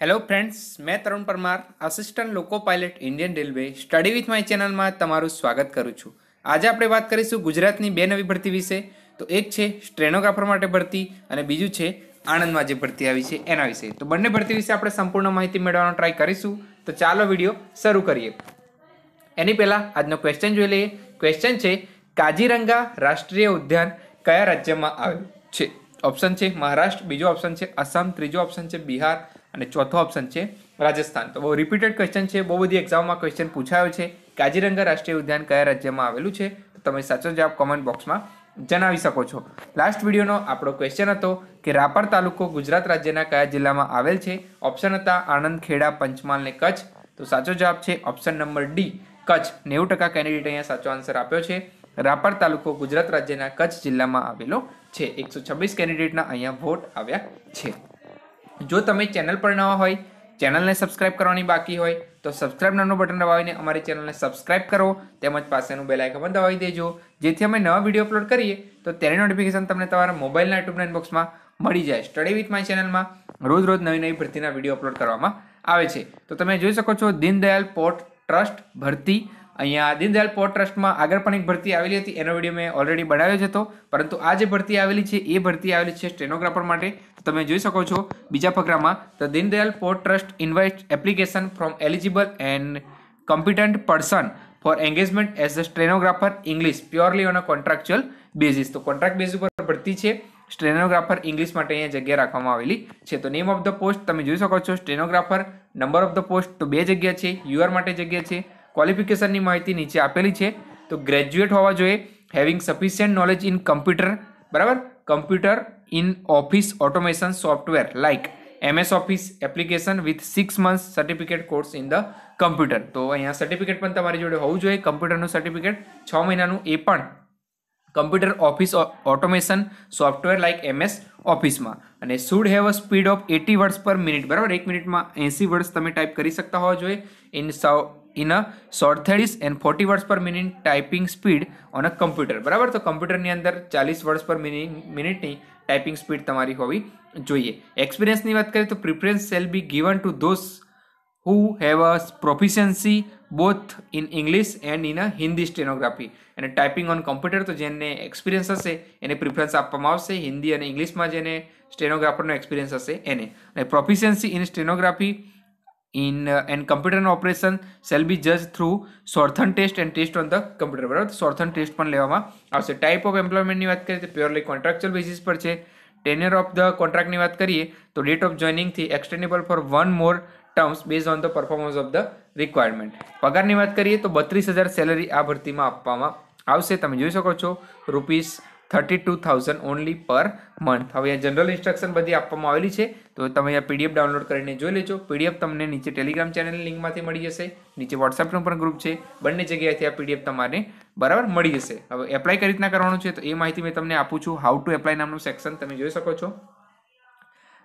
Hello friends, मैं Tarun Parmar assistant loco pilot Indian railway study with my channel में तमारू स्वागत करूँ छूँ। आज आप बात करीशू गुजरातनी बे नवी भर्ती विषे। तो एक है स्टेनोग्राफर माटे भर्ती और बीजू है आणंद में जो भर्ती आई है एना विषय। तो बने भर्ती विषे आप संपूर्ण माहिती मेळवानो ट्राय करीशू। तो चलो विडियो शुरू करिए। एनी पहला आजनो क्वेश्चन जोई लईए। क्वेश्चन है काजीरंगा राष्ट्रीय उद्यान कया राज्य में आवेल छे। ऑप्शन है महाराष्ट्र, बीजो ऑप्शन है आसाम, तीजो ऑप्शन है बिहार और चौथो ऑप्शन है राजस्थान। तो बहुत रिपीटेड क्वेश्चन है, बहुत बड़ी एक्जाम में क्वेश्चन पूछायो है। काजीरंगा राष्ट्रीय उद्यान क्या राज्य में आवेलू है? तो तमे साचो जवाब कमेंट बॉक्स में जणावी शको छो। लास्ट विडियोनो आपणो क्वेश्चन हतो कि रापर तालुको गुजरात राज्यना कया जिल्लामां आवेल छे। ऑप्शन हता आणंद, खेड़ा, पंचमहाल ने कच्छ। तो साचो जवाब है ऑप्शन नंबर डी कच्छ। 90% कैंडिडेट अहींया साचो आंसर आप्यो छे। रापर तालुको गुजरात राज्यना कच्छ जिल्लामां आवेलो छे। 126 कैंडिडेटना अहींया वोट आव्या छे। जो तमे चैनल पर नवा होय, चैनल ने सब्सक्राइब करवानी बाकी होय तो सब्सक्राइब नामनो बटन दबावीने अमारी चैनल ने सब्सक्राइब करो, तेमज पासेनुं बेल आइकन दबावी देजो, जेथी अमे नवा विडियो अपलोड करीए तो तेनी नोटिफिकेशन तमने तमारा मोबाइलना यूट्यूब इनबॉक्स में मळी जाय। स्टडी विथ माय चैनल में रोज नवी भर्तीना विडियो अपलोड करवामां आवे छे। तो तमे जोई शको छो दीनदयाल पोर्ट ट्रस्ट भर्ती। अहींया दीनदयाल पोर्ट ट्रस्ट में आगळ पण एक भर्ती आवेली हती, एनो विडियो मैं ऑलरेडी बनाव्यो हतो, परंतु आ जे भर्ती आवेली छे ए भर्ती आवेली छे स्टेनोग्राफर माटे। तो तमे जोई शको छो बीजा फकरामां the Deendayal port trust invites application from eligible and competent person for engagement as a stenographer English purely on a contractual basis. तो कॉन्ट्राक्ट बेस पर भर्ती है। स्टेनोग्राफर इंग्लिश में अहीं जगह राखवामां आवेली छे। तो नेम ऑफ द पोस्ट तमे जोई शको छो stenographer. Number of the post तो बे जग्या छे, यूआर माटे जग्या छे। क्वॉलिफिकेशन की माहिती नीचे आपेली है। तो ग्रेज्युएट होवा जोईए, having sufficient knowledge in computer, बराबर, computer in office automation software like MS office application with 6 months certificate course in the computer. तो अहीं सर्टिफिकेट पण तमारी जोड़े होवुं जोईए, कम्प्यूटरनुं सर्टिफिकेट 6 મહિનાનું, ए पण computer office automation software like MS office में। अने should have a speed of 80 words per minute, बराबर, 1 मिनिट में 80 वर्ड्स तमे टाइप करी सकता हो जोईए। In a 37 and 40 words per minute typing speed on a computer, बराबर। तो कम्प्यूटर की अंदर 40 वर्ड्स पर मिनिट की टाइपिंग स्पीड तमारी होवी जोईए। एक्सपीरियंस की बात करें तो preference shall be given to those who have a proficiency both in English and in a Hindi stenography and typing on computer. तो जेने एक्सपीरियंस हशे एने प्रिफरन्स आपवामां आवशे। हिंदी और इंग्लिश में जेने स्टेनोग्राफरनो एक्सपीरियंस हशे एने। Proficiency in stenography in and computer operation shall be जज through shorthand test and test on the computer, बराबर। शॉर्थन टेस्ट पर लेवामां आवशे। टाइप ऑफ एम्प्लॉयमेंट की बात करें तो प्योरली कॉन्ट्राक्चुअल बेसिस पर है। टेन्योर ऑफ द कॉन्ट्राक्ट की बात करिए तो डेट ऑफ जॉइनिंग थी extendable for 1 more terms based on the performance of the requirement. पगार की बात करिए तो 32,000 सैलरी आ भर्ती में आपवामां आवशे। तमे जोई शको छो ₹32,000 ओनली पर मंथ। हवे आ जनरल इंस्ट्रक्शन बधी आपवामां आवेली छे। तो तमे आ पीडीएफ डाउनलोड करीने जोई लेजो। पीडीएफ तमने नीचे टेलिग्राम चैनलनी लिंकमांथी मळी जशे, नीचे WhatsApp नो पण ग्रुप छे, बंने जग्याएथी आ पीडीएफ तमारे बराबर मळी जशे। हवे एप्लाय कई रीतना करवानुं छे तो ए माहिती मैं तमने आपूं छुं। हाउ टू एप्लाय नामनुं सेक्शन तमे जोई शको छो।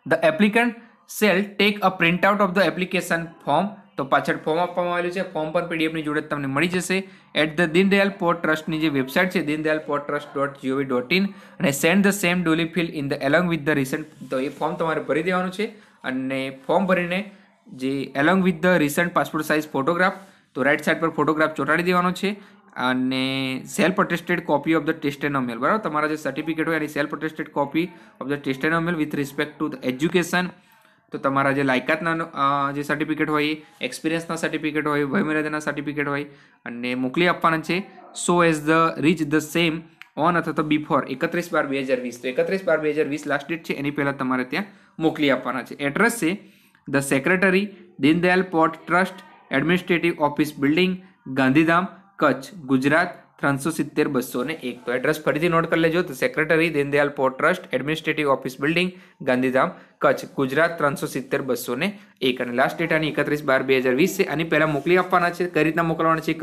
The applicant shall take a print out of the application form. तो पाछळ फॉर्म आपवामां आवेलुं छे, फॉर्म पर पीडीएफ नी जोडे तमने मळी जशे। At the Deendayal port trust नी जे वेबसाइट है dindayaal.poorttrust.gov.in अने send the same duly fill in the along with the recent. तो ये फॉर्म तमारे भरी देवानुं छे अने फॉर्म भरीने जे along with the recent passport size photograph, तो राइट साइड पर फोटोग्राफ ચોટાડી દેવાનો છે અને self attested copy of the test and mail, બરાબર। તમારા જે સર્ટિફિકેટ હોય એની self attested copy of the test and mail with respect to the education. तो तमारा जे लायकातना जे सर्टिफिकेट होय, एक्सपीरियंसना सर्टिफिकेट होय, वयमर्यादाना सर्टिफिकेट होय अने मोकली आपवाना छे। So as the reach the same on अथवा तो बिफोर 31/12/2020। तो 31/12/2020 लास्ट डेट है, एनी पहला तमारे त्यां मोकली आपवाना छे। एड्रेस छे the secretary Deendayal port trust administrative office building Gandhidham Kutch Gujarat 370-201। तो एड्रेस फरीथी नोट कर लेजो। तो secretary Deendayal port trust administrative office building Gandhidham Kutch Gujarat 370-201। Last date आनी 31/12/2020 से। आनी पहला मोकली आपवाना छे। कई रीतना मोकलवाना छे,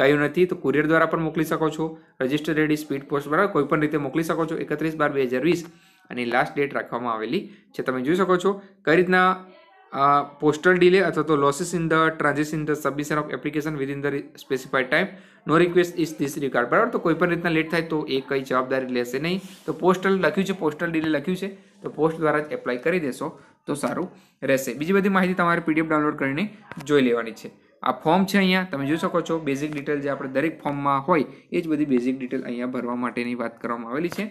कयुं नथी तो कुरियर द्वारा पण मोकली शको छो, रजिस्टर्ड रेडी स्पीड पोस्ट, बराबर, कोईपण रीते मोकली शको छो। 31/12/2020 अने लास्ट डेट राखवामां आवेली छे। तमे जोई शको छो कई रीतना पोस्टल डिले अथवा तो losses in the transaction the submission of application within the specified time no request is this regard, बराबर। तो कोईपण रीतना लेट थाय तो ए कई जवाबदारी लेशे नहीं। तो पोस्टल लख्यु छे, पोस्टल डीले लख्यु छे तो पोस्ट द्वारा ज एप्लाय करी देशो तो सारू रहेशे। बीजी बधी माहिती तमारे पीडीएफ डाउनलॉड करीने जोई लेवानी छे। आ फॉर्म छे अहींया तमे जोई शको छो, बेजिक डिटेल जे आपणे दरेक फॉर्म में होय ए ज बधी बेजिक डिटेल अहींया भरवा माटेनी वात करवामां आवेली छे।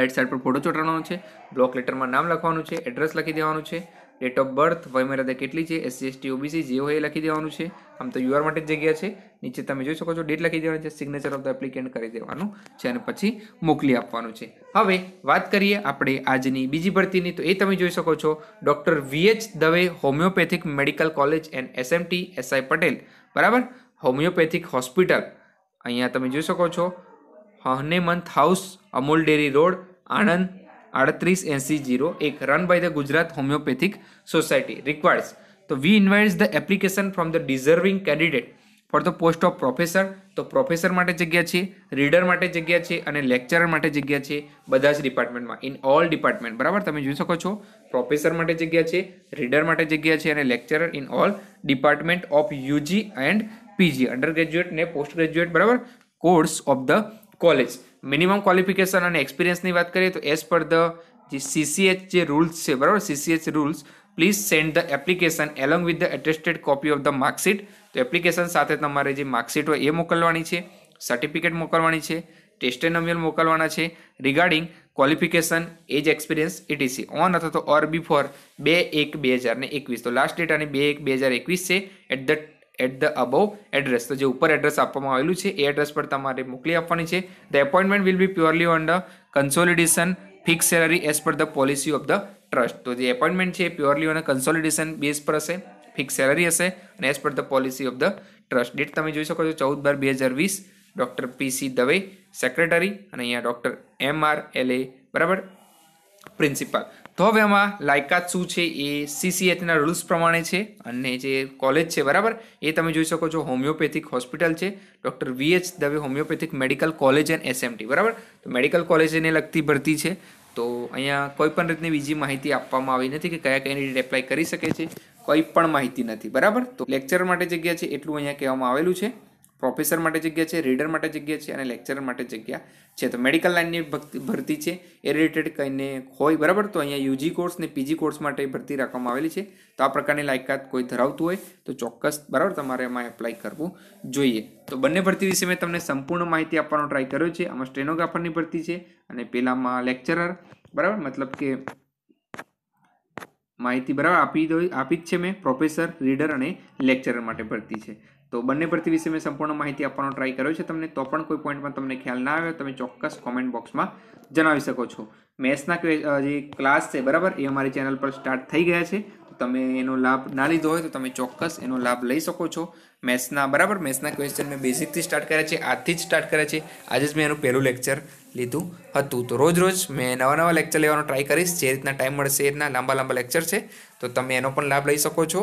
राइट साइड पर फोटो ચોંટાડવાનો છે, બ્લોક લેટરમાં નામ લખવાનું છે, એડ્રેસ લખી દેવાનું છે, ડેટ ઓફ બર્થ, વયમર્યાદા કેટલી છે, એસસી એસટી ઓબીસી જે હોય એ લખી દેવાનું છે। આમ તો યુઆર માટે જ જગ્યા છે, નીચે તમે જોઈ શકો છો ડેટ લખી દેવાની છે, સિગ્નેચર ઓફ ધ એપ્લિકેન્ટ કરી દેવાનું છે અને પછી મોકલી આપવાનું છે। હવે વાત કરીએ આપણે આજની બીજી ભરતીની, તો એ તમે જોઈ શકો છો doctor VH Dave homoeopathic medical college and SMT SI Patel બરાબર હોમિયોપેથિક હોસ્પિટલ અહીંયા તમે જોઈ શકો છો Hahnemann house Amul dairy road Anand 3880 1 run by the Gujarat homoeopathic society requires तो we invites the application from the deserving candidate for the post of professor तो professor माटे जग्या छे, रीडर माटे जग्या छे अने लेक्चरर माटे जग्या छे बधा ज डिपार्टमेंट में इन ऑल डिपार्टमेंट बराबर तमे जोई शको छो प्रोफेसर माटे जग्या छे, रीडर माटे जग्या छे अने lecturer in all department of UG and PG under graduate ने पोस्ट ग्रेजुएट बराबर course of the college minimum qualification और एक्सपीरियंस की बात करिए तो as per the CCH J rules है बराबर CCH rules please send the application along with the attested copy of the marksheet तो एप्लिकेशन साथ तमारे जे मार्कशीट होय ए मोकलवानी छे, सर्टिफिकेट मोकलवानी छे, टेस्टेनोमियल मोकलवाना छे regarding qualification as experience ETC on अथवा तो और बिफोर 2-1-2021 तो लास्ट डेट आनी 2-1-2021 से एट द अबव एड्रेस तो जो ऊपर एड्रेस आपवामां आवेलुं छे ए एड्रेस पर तमारे मोकली आपवानी छे। The appointment will be purely on the consolidation fix salary as per the policy of the trust तो जे अपॉइंटमेंट है प्योरली ऑन कंसोलिडेशन बेस पर हशे फिक्स सैलरी हशे अने as per the policy of the trust date तमे जोई शको छो 14-12-2020 डॉक्टर PC दवे सेक्रेटरी अने अहींया डॉक्टर MR LA बराबर प्रिंसिपल तो हवे आमां लायकात शुं छे ए CCH ना रूल्स प्रमाणे छे अने जे कॉलेज छे बराबर ए तमे जोई शको छो होमियोपेथिक हॉस्पिटल छे doctor VH Dave homoeopathic medical college and SMT बराबर तो मेडिकल कॉलेज ने लगती भरती है तो अहींया कोईपण रीतनी बीजी माहिती आपवामां आवी नथी के क्या कैंडिडेट एप्लाय करी सके छे कोईपण माहिती नथी बराबर तो लेक्चरर माटे जग्या छे एटलुं अहींया कहेवामां आवेलुं छे प्रोफेसर माटे जग्या छे, रीडर माटे जग्या छे अने लेक्चरर माटे जग्या छे तो मेडिकल लाइन नी भरती छे ए रिलेटेड कईने होय बराबर तो अहींया यूजी कोर्स ने पीजी कोर्स माटे भरती राखवामां आवेली छे तो आ प्रकारनी लायकात कोई धरावतुं होय तो चोक्कस बराबर तमारे एमां एप्लाय करवुं जोईए। तो बंने भरती विषे मैं तमने संपूर्ण माहिती आपवानो ट्राय कर्यो छे। आमां स्टेनोग्राफरनी भरती छे अने पेलामां लेक्चरर बराबर मतलब के माहिती बराबर आपी ज छे मैं प्रोफेसर रीडर अने लेक्चरर माटे भरती छे तो बने भरती विषय में संपूर्ण माहिती आपवानो ट्राय कर्यो छे। तमने तो पण कोई पॉइंट में तमने ख्याल ना आव्यो तमे चोक्कस कमेंट बॉक्स में जणावी शको छो। मेथ्सना जे क्लास छे बराबर ए अमारी चेनल पर स्टार्ट थई गया छे तो तमे एनो लाभ ना लीधो होय तो तमे चोक्कस एनो लाभ लई शको छो। मेथ्सना बराबर मेथ्सना क्वेश्चन में बेसिक थी स्टार्ट करे छे, आजथी ज स्टार्ट करे छे, आज ज मैं एनुं पहेलुं लेक्चर लीधुं हतुं तो रोज रोज मैं नवा नवा लेक्चर लेवानो ट्राय करीश जे रीतना टाइम मळशे ए रीतना लांबा लांबा लेक्चर छे तो तमे एनो पण लाभ लई शको छो।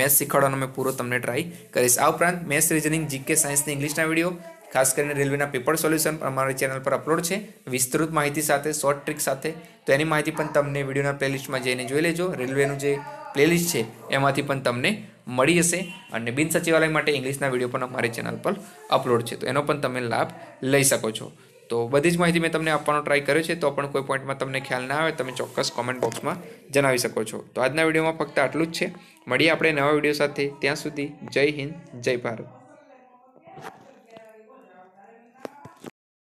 मेथ्स શીખવાડવાનો मैं पूरो तमने ट्राय करीश। आ उपरांत मेथ्स रीजनिंग जीके साइंस ने इंग्लिशना विडियो खास करीने रेलवेना पेपर सोल्यूशन अमारी चेनल पर अपलोड छे विस्तृत माहिती साथे शॉर्ट ट्रिक साथे तो एनी माहिती पण तमने विडियोना प्लेलिस्ट में जईने जोई लेजो। रेलवेनुं जे प्लेलिस्ट छे एमांथी पण तमने मळी जशे अने बिन सचिवालय माटे इंग्लिशना विडियो पण अमारी चेनल पर अपलोड छे तो एनो पण तमे लाभ लई शको छो। तो बधी ज माहिती मैं तमने आपवानो ट्राय कर्यो छे तो पण कोई पॉइंट में तमने ख्याल ना आवे तमे चोक्कस कमेंट बॉक्स में जणावी शको छो। तो आजना विडियो में फक्त आटलुं ज छे। मळीए आपणे नवा विडियो साथे, त्यां सुधी जय हिंद जय भारत।